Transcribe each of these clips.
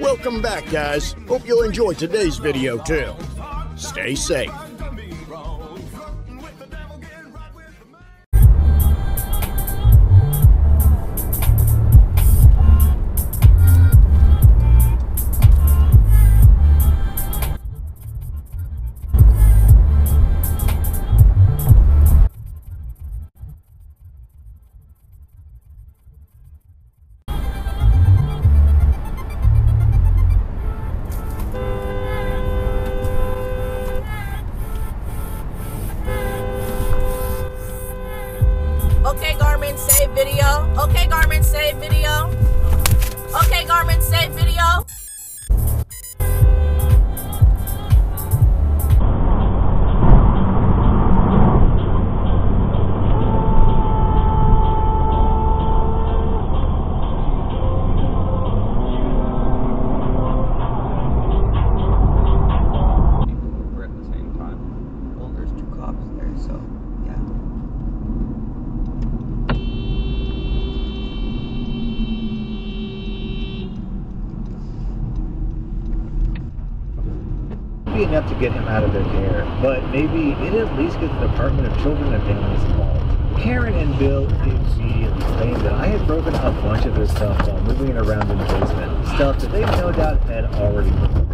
Welcome back, guys. Hope you'll enjoy today's video, too. Stay safe. Okay, Garmin, save video. Okay, Garmin, save video. Okay, Garmin, save video. We're at the same time. Well, there's two cops there, so yeah. Enough to get him out of their care, but maybe it at least gets the Department of Children and Families involved. Karen and Bill immediately claimed that I had broken a bunch of his stuff while moving it around in the basement, stuff that they no doubt had already recorded.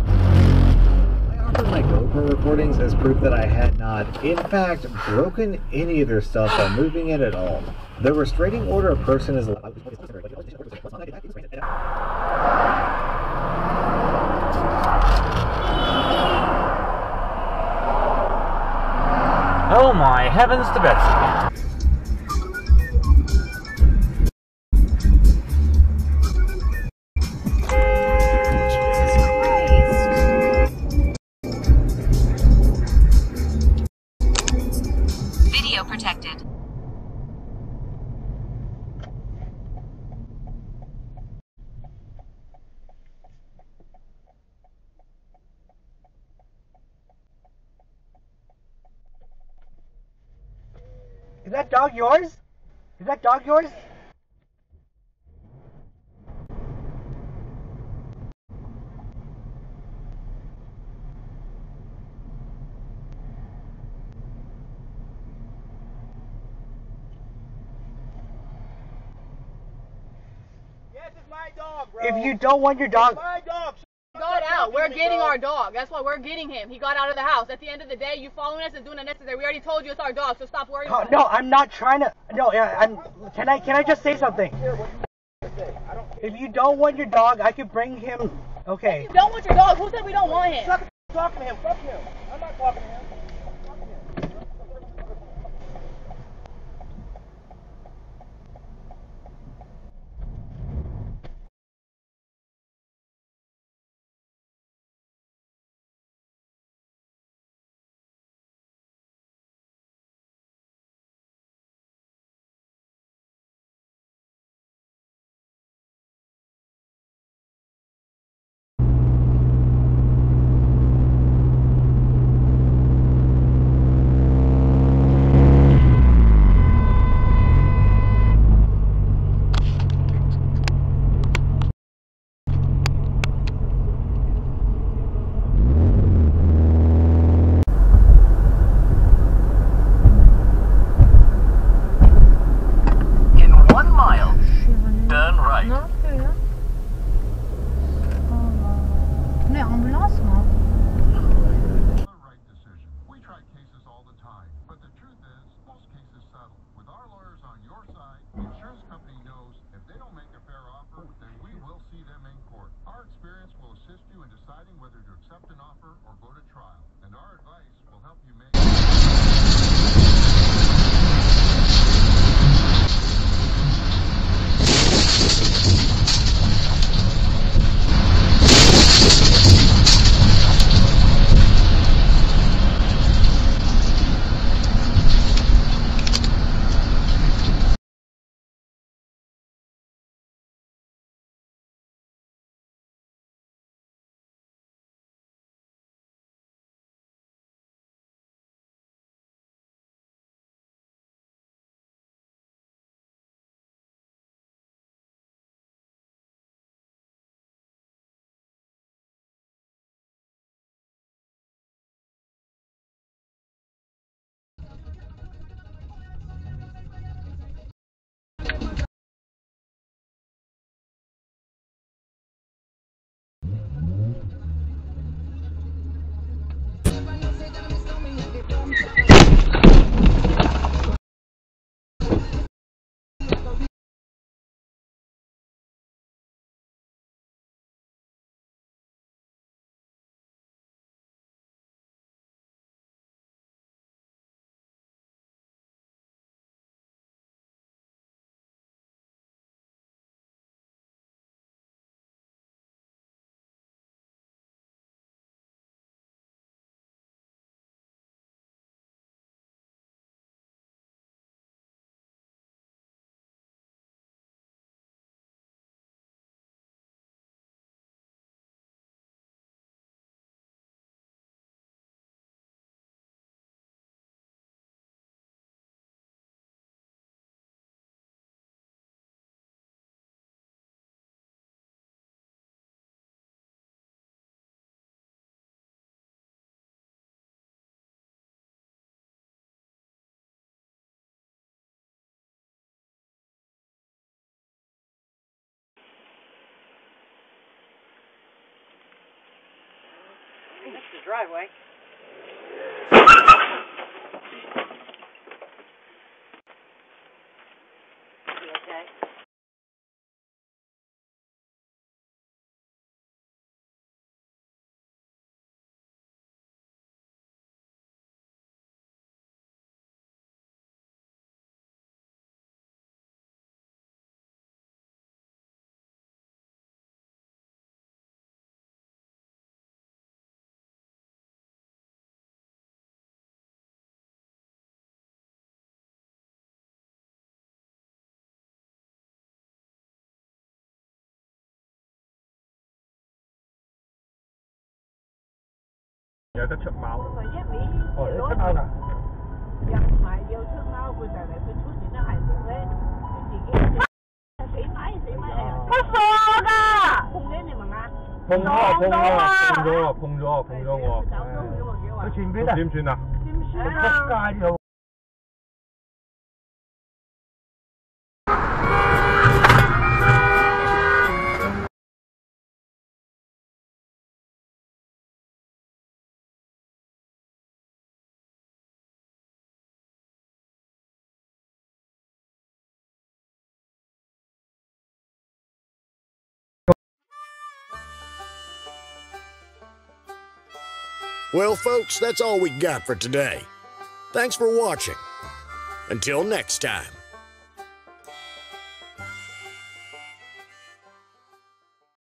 I offered my GoPro recordings as proof that I had not, in fact, broken any of their stuff while moving it at all. The restraining order a person is allowed. Oh my heavens to Betsy. Video protected. Is that dog yours? Is that dog yours? Yes, it's my dog, bro. If you don't want your dog... It's my dog. He got out. We're getting our dog. That's why we're getting him. He got out of the house. At the end of the day, you following us is doing unnecessary. We already told you it's our dog, so stop worrying about it. No, I'm not trying to. No, I'm. Can I just say something? If you don't want your dog, I could bring him. Okay. If you don't want your dog, who said we don't want him? Stop talking to him. Fuck him. I'm not talking to him. That's the driveway. You okay?有得出貓，哦，你出貓㗎？又唔係要出貓嘅，但係佢出現咧係咧，佢自己死埋啊！我傻㗎！碰咗你咪啱？碰咗我。佢前邊啊？點算啊？點算啊？ Well, folks, that's all we got for today. Thanks for watching. Until next time.